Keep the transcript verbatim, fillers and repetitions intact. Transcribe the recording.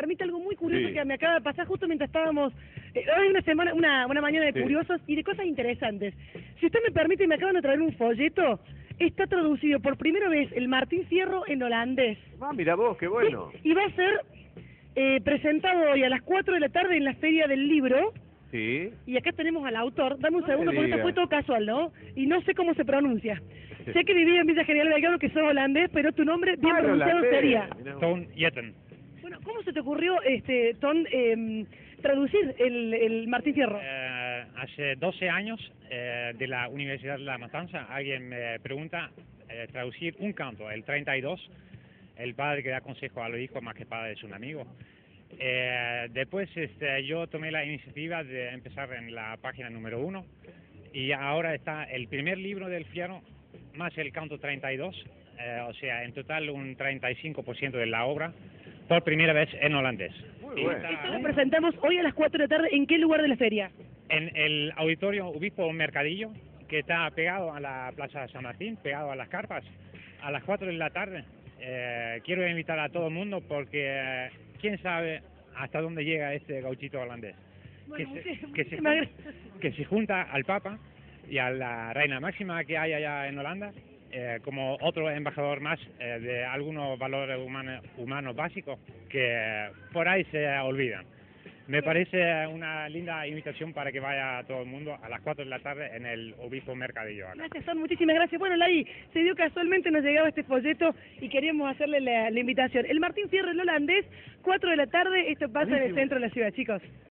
permite algo muy curioso sí. que me acaba de pasar justo mientras estábamos... Eh, hoy una semana, una, una mañana de sí. curiosos y de cosas interesantes. Si usted me permite, me acaban de traer un folleto... Está traducido por primera vez el Martín Fierro en holandés. Ah, mira vos, qué bueno. Sí, y va a ser eh, presentado hoy a las cuatro de la tarde en la Feria del Libro. Sí. Y acá tenemos al autor. Dame un no segundo, porque esto fue todo casual, ¿no? Y no sé cómo se pronuncia. Sí. Sé que viví en Villa General de Algaro, que soy holandés, pero tu nombre bien ah, pronunciado sería... Tom Jetten. Bueno, ¿cómo se te ocurrió, este, Tom, eh, traducir el, el Martín Fierro? Eh, hace doce años, eh, de la Universidad de La Matanza, alguien me pregunta eh, traducir un canto, el treinta y dos, el padre que da consejo a los hijos más que padre es un amigo. Eh, después este, yo tomé la iniciativa de empezar en la página número uno, y ahora está el primer libro del Fierro, más el canto treinta y dos, eh, o sea, en total un treinta y cinco por ciento de la obra, por primera vez en holandés. Muy bueno. Esto lo presentamos hoy a las cuatro de la tarde. ¿En qué lugar de la feria? En el auditorio Obispo Mercadillo, que está pegado a la Plaza San Martín, pegado a las carpas, a las cuatro de la tarde. Eh, quiero invitar a todo el mundo porque eh, quién sabe hasta dónde llega este gauchito holandés. Bueno, que, muchísima, se, que, se junta, que se junta al Papa y a la Reina Máxima que hay allá en Holanda. Eh, como otro embajador más eh, de algunos valores humanos humanos básicos que eh, por ahí se olvidan. Me parece una linda invitación para que vaya todo el mundo a las cuatro de la tarde en el Obispo Mercadillo. Acá. Gracias, Tom, muchísimas gracias. Bueno, Lari, se dio casualmente, nos llegaba este folleto y queríamos hacerle la, la invitación. El Martín Fierro, el holandés, cuatro de la tarde, esto pasa Buenísimo. En el centro de la ciudad, chicos.